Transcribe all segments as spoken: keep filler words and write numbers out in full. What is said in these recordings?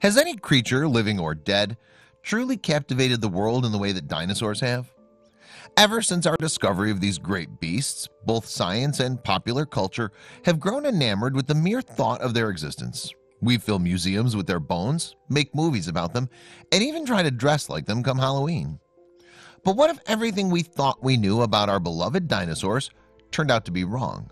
Has any creature, living or dead, truly captivated the world in the way that dinosaurs have? Ever since our discovery of these great beasts, both science and popular culture have grown enamored with the mere thought of their existence. We fill museums with their bones, make movies about them, and even try to dress like them come Halloween. But what if everything we thought we knew about our beloved dinosaurs turned out to be wrong?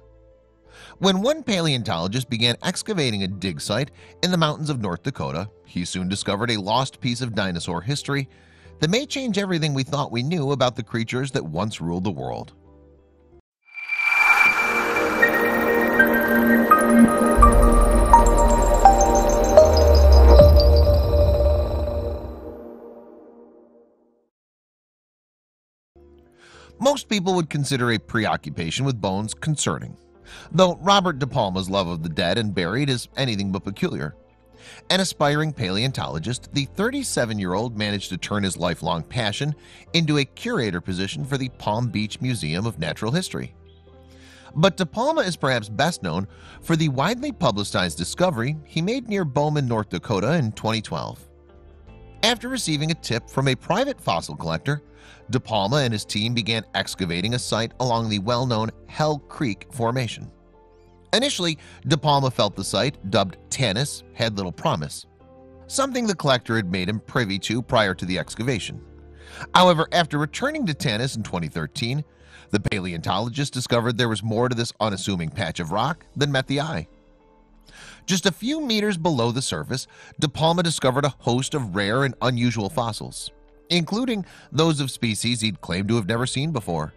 When one paleontologist began excavating a dig site in the mountains of North Dakota, he soon discovered a lost piece of dinosaur history that may change everything we thought we knew about the creatures that once ruled the world. Most people would consider a preoccupation with bones concerning, though Robert DePalma's love of the dead and buried is anything but peculiar. An aspiring paleontologist, the thirty-seven-year-old managed to turn his lifelong passion into a curator position for the Palm Beach Museum of Natural History. But DePalma is perhaps best known for the widely publicized discovery he made near Bowman, North Dakota in twenty twelve. After receiving a tip from a private fossil collector, DePalma and his team began excavating a site along the well-known Hell Creek Formation. Initially, DePalma felt the site, dubbed Tanis, had little promise, something the collector had made him privy to prior to the excavation. However, after returning to Tanis in twenty thirteen, the paleontologist discovered there was more to this unassuming patch of rock than met the eye. Just a few meters below the surface, DePalma discovered a host of rare and unusual fossils, including those of species he'd claimed to have never seen before.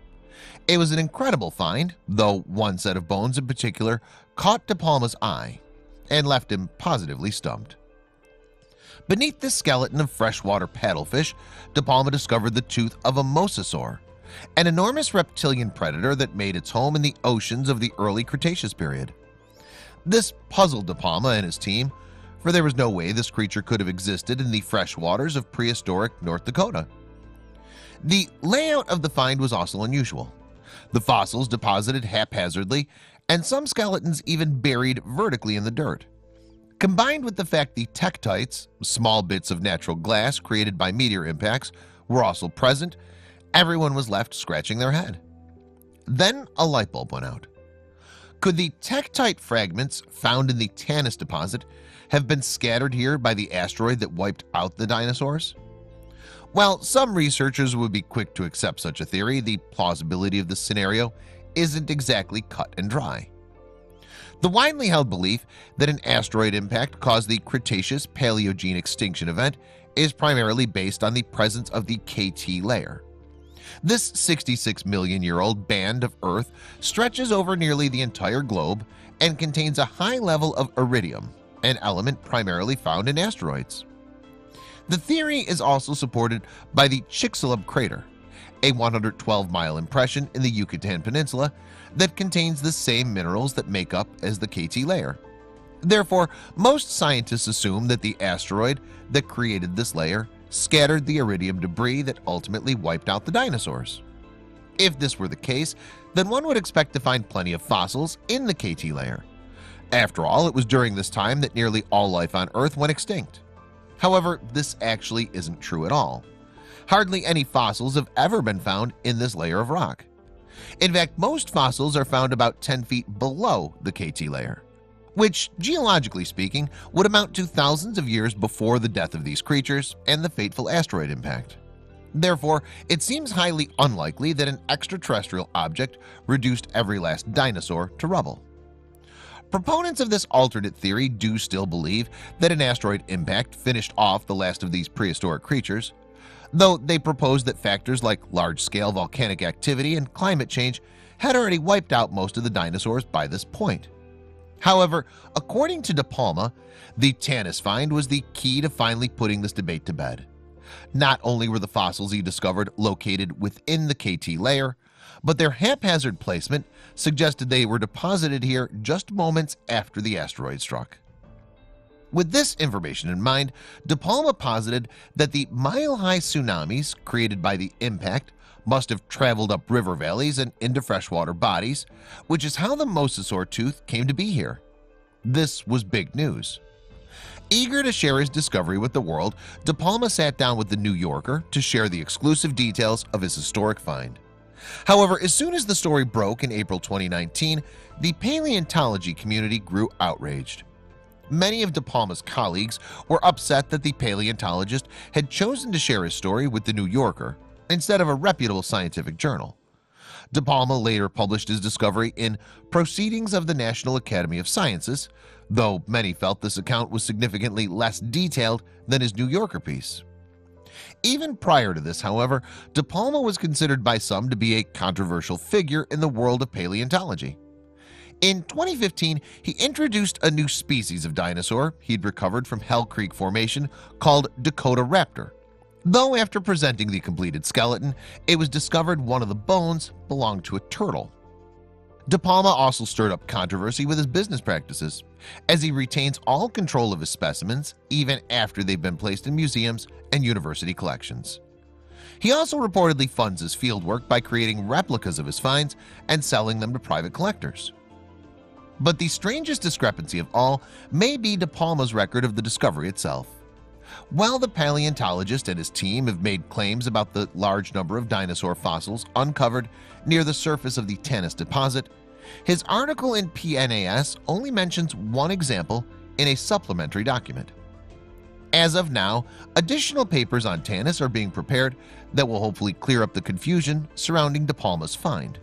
It was an incredible find, though one set of bones in particular caught DePalma's eye and left him positively stumped. Beneath the skeleton of freshwater paddlefish, DePalma discovered the tooth of a mosasaur, an enormous reptilian predator that made its home in the oceans of the early Cretaceous period. This puzzled DePalma and his team, for there was no way this creature could have existed in the fresh waters of prehistoric North Dakota. The layout of the find was also unusual. The fossils deposited haphazardly, and some skeletons even buried vertically in the dirt. Combined with the fact the tektites, small bits of natural glass created by meteor impacts, were also present, everyone was left scratching their head. Then a light bulb went out. Could the tektite fragments found in the Tanis deposit have been scattered here by the asteroid that wiped out the dinosaurs? While some researchers would be quick to accept such a theory, the plausibility of this scenario isn't exactly cut and dry. The widely held belief that an asteroid impact caused the Cretaceous-Paleogene extinction event is primarily based on the presence of the K T layer. This sixty-six million year old band of Earth stretches over nearly the entire globe and contains a high level of iridium, an element primarily found in asteroids. The theory is also supported by the Chicxulub Crater, a one hundred twelve mile impression in the Yucatan Peninsula that contains the same minerals that make up as the K T layer. Therefore, most scientists assume that the asteroid that created this layer scattered the iridium debris that ultimately wiped out the dinosaurs. If this were the case, then one would expect to find plenty of fossils in the K T layer. After all, it was during this time that nearly all life on Earth went extinct. However, this actually isn't true at all. Hardly any fossils have ever been found in this layer of rock. In fact, most fossils are found about ten feet below the K T layer, which, geologically speaking, would amount to thousands of years before the death of these creatures and the fateful asteroid impact. Therefore, it seems highly unlikely that an extraterrestrial object reduced every last dinosaur to rubble. Proponents of this alternate theory do still believe that an asteroid impact finished off the last of these prehistoric creatures, though they propose that factors like large-scale volcanic activity and climate change had already wiped out most of the dinosaurs by this point. However, according to DePalma, the Tanis find was the key to finally putting this debate to bed. Not only were the fossils he discovered located within the K T layer, but their haphazard placement suggested they were deposited here just moments after the asteroid struck. With this information in mind, DePalma posited that the mile-high tsunamis created by the impact must have traveled up river valleys and into freshwater bodies, which is how the mosasaur tooth came to be here. This was big news. Eager to share his discovery with the world, DePalma sat down with the New Yorker to share the exclusive details of his historic find. However, as soon as the story broke in April twenty nineteen, the paleontology community grew outraged. Many of DePalma's colleagues were upset that the paleontologist had chosen to share his story with the New Yorker instead of a reputable scientific journal. DePalma later published his discovery in Proceedings of the National Academy of Sciences, though many felt this account was significantly less detailed than his New Yorker piece. Even prior to this, however, DePalma was considered by some to be a controversial figure in the world of paleontology. In twenty fifteen, he introduced a new species of dinosaur he'd recovered from Hell Creek Formation called Dakota Raptor, though after presenting the completed skeleton, it was discovered one of the bones belonged to a turtle. DePalma also stirred up controversy with his business practices, as he retains all control of his specimens even after they've been placed in museums and university collections. He also reportedly funds his fieldwork by creating replicas of his finds and selling them to private collectors. But the strangest discrepancy of all may be DePalma's record of the discovery itself. While the paleontologist and his team have made claims about the large number of dinosaur fossils uncovered near the surface of the Tanis deposit, his article in P N A S only mentions one example in a supplementary document. As of now, additional papers on Tanis are being prepared that will hopefully clear up the confusion surrounding DePalma's find.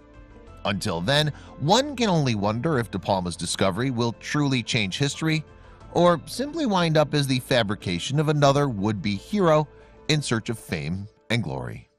Until then, one can only wonder if DePalma's discovery will truly change history, or simply wind up as the fabrication of another would-be hero in search of fame and glory.